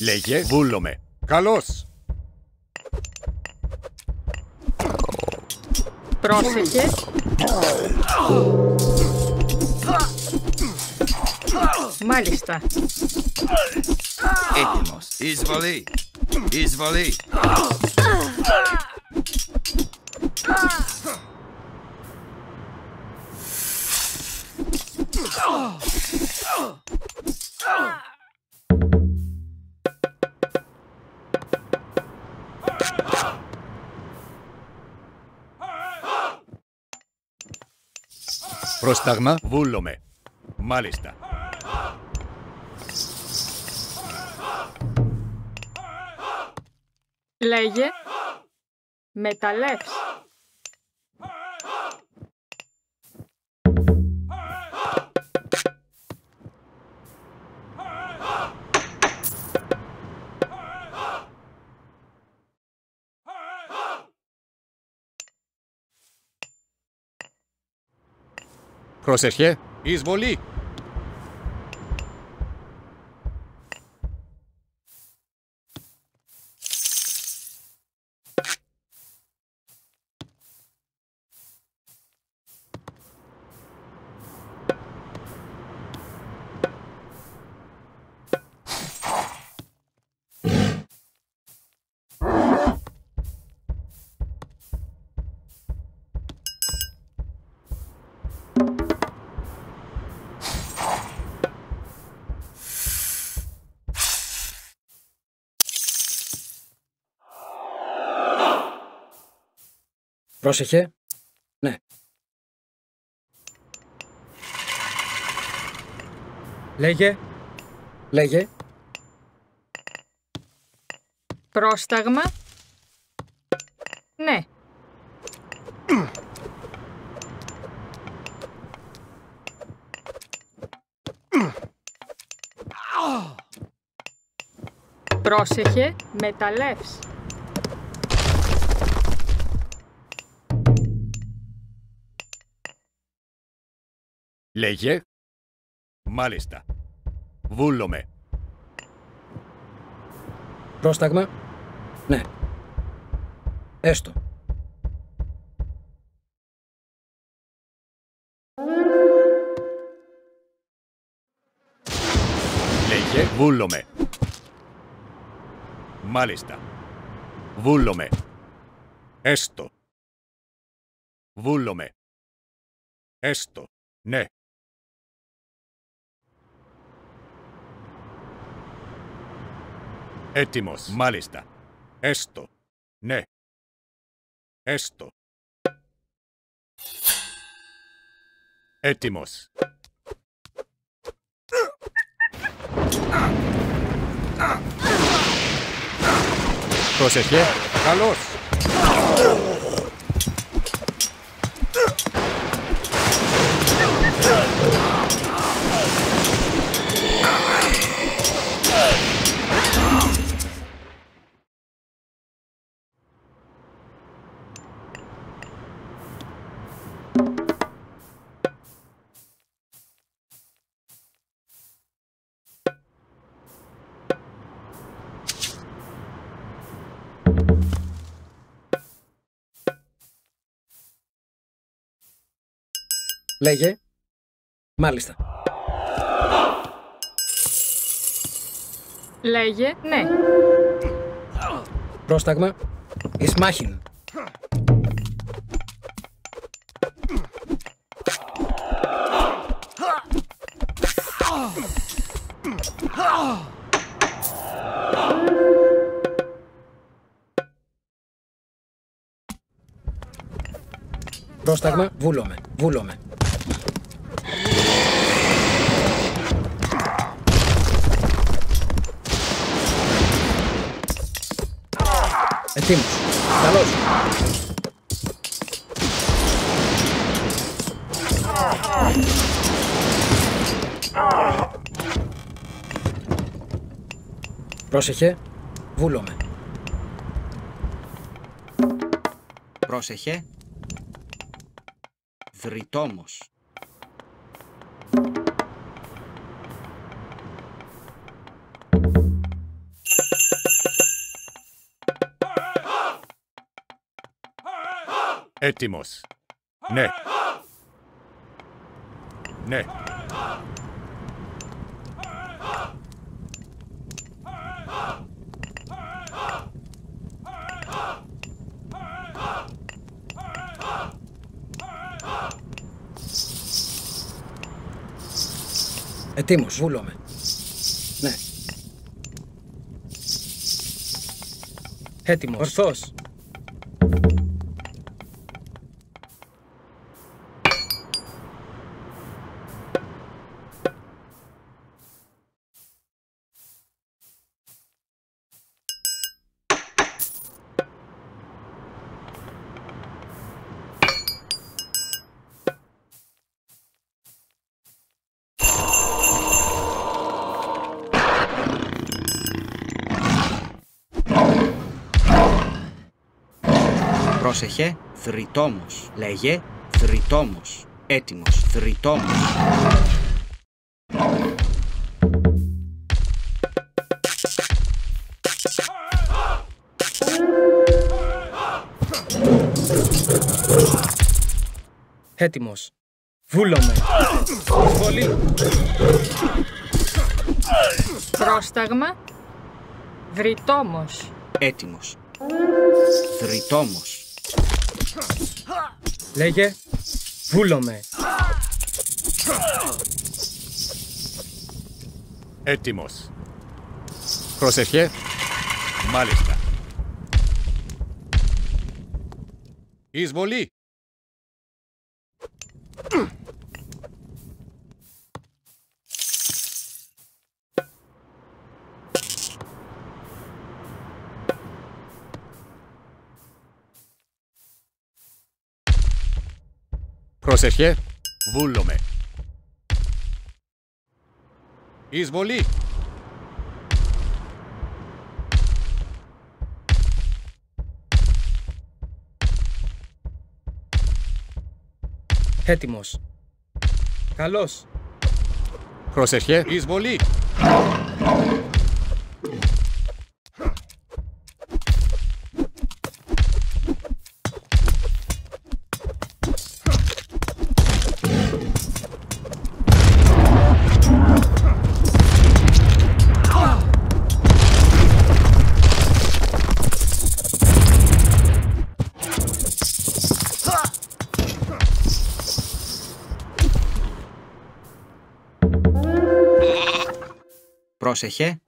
Λέγε βούλο με. Καλώς. Πρόσεχε. Μάλιστα. Έτοιμος. Εισβολή. Εισβολή. Πρόσταγμα, βούλομε. Μάλιστα. Λέγε, μεταλλεύς. Προσεχέ, εισβολή. Πρόσεχε. Ναι. Λέγε. Λέγε. Πρόσταγμα. Ναι. Πρόσεχε. Μεταλλεύς. Λέγε. Μάλιστα. Βούλομε. Πρόσταγμα. Ναι. Έστω. Λέγε. Βούλομε. Μάλιστα. Βούλομε. Έστω. Βούλομε. Έστω. Ναι. Έτοιμος. Μάλιστα. Έστω. Ναι. Έστω. Έτοιμος. Προσεχέ. Καλώς. Λέγε. Μάλιστα. Λέγε. Ναι. Πρόσταγμα. Εις μάχην. Πρόσταγμα. Βούλομε. Βούλομε. Έτοιμος. Καλώς. Πρόσεχε. Βούλομε. Πρόσεχε. Θριτόμος. Έτοιμος. Ναι. Ναι. Ετοίμος. Βούλομαι. Ναι. Έτοιμος. Ορθός. Πρόσεχε, θριτόμος. Λέγε, θριτόμος. Έτοιμος, θριτόμος. Έτοιμος. Βούλομαι. Πολύ. Πρόσταγμα, δριτόμος. Έτοιμος. Θριτόμος. Λέγε, βούλομαι. Έτοιμος. Προσεχέ. Μάλιστα. Εισβολή. Προσεχέ, βούλομαι. Εισβολή. Έτοιμος. Καλός. Προσεχέ, εισβολή. Πρόσεχε.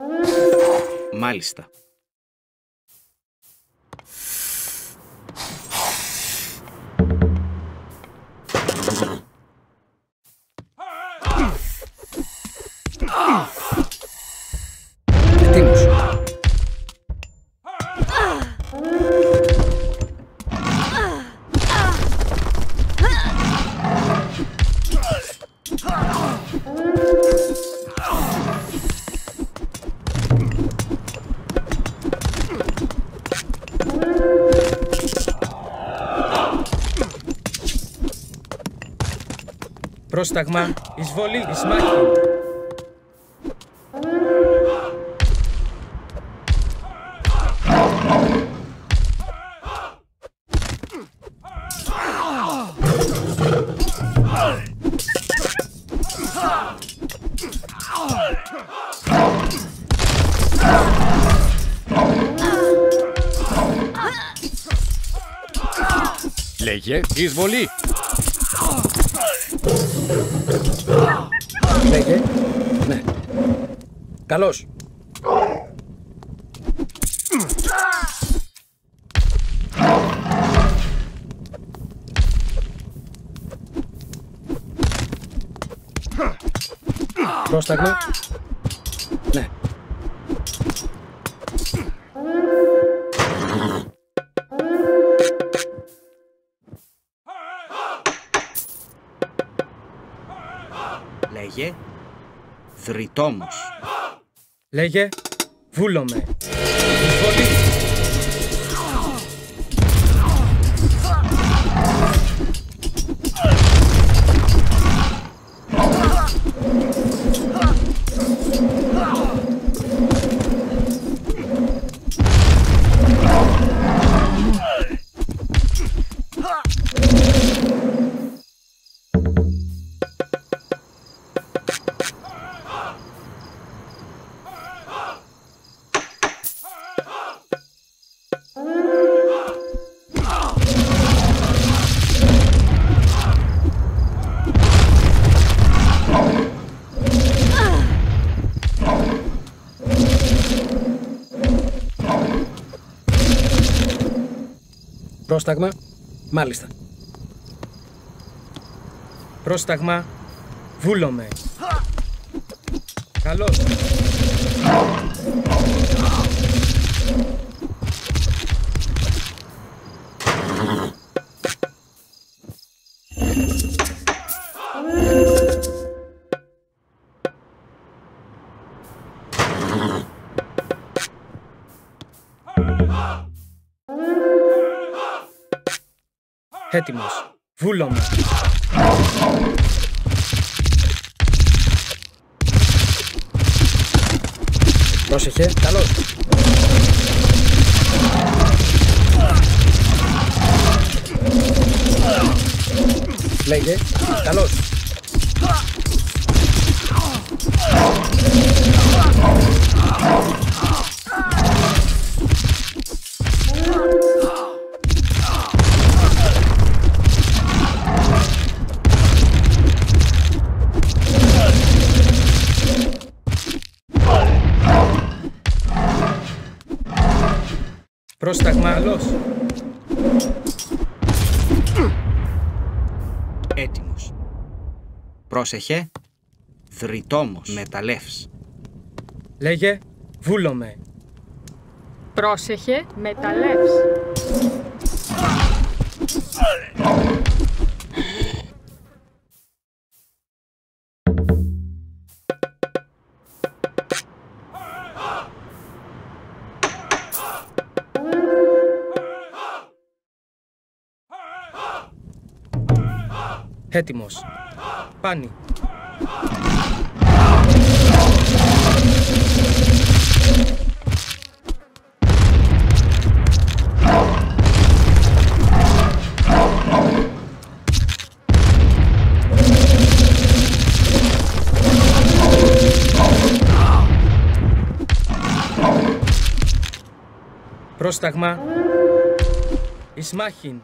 Μάλιστα. Ετοίμος. Πρόσταγμα, εισβολή, εισμάχη. Λέγε, εισβολή. Λέγε, ναι. Καλός. Πρόσταγμα. Ναι. Λέγε, θριτόμος. Λέγε, βούλομαι. Πολύ. Πρόσταγμα. Μάλιστα. Πρόσταγμα. Βούλομαι. Καλώς. Έτοιμος. Βούλομαι. Πρόσεχε. Καλώς. Λέγε. Καλώς. Πρόσταγμα. Καλώς. Έτοιμος. Πρόσεχε. Δρυτόμος. Μεταλλεύς. Λέγε. Βούλομαι. Πρόσεχε. Μεταλλεύς. Έτοιμος. Πάνι. Πρόσταγμα. Ισμάχιν.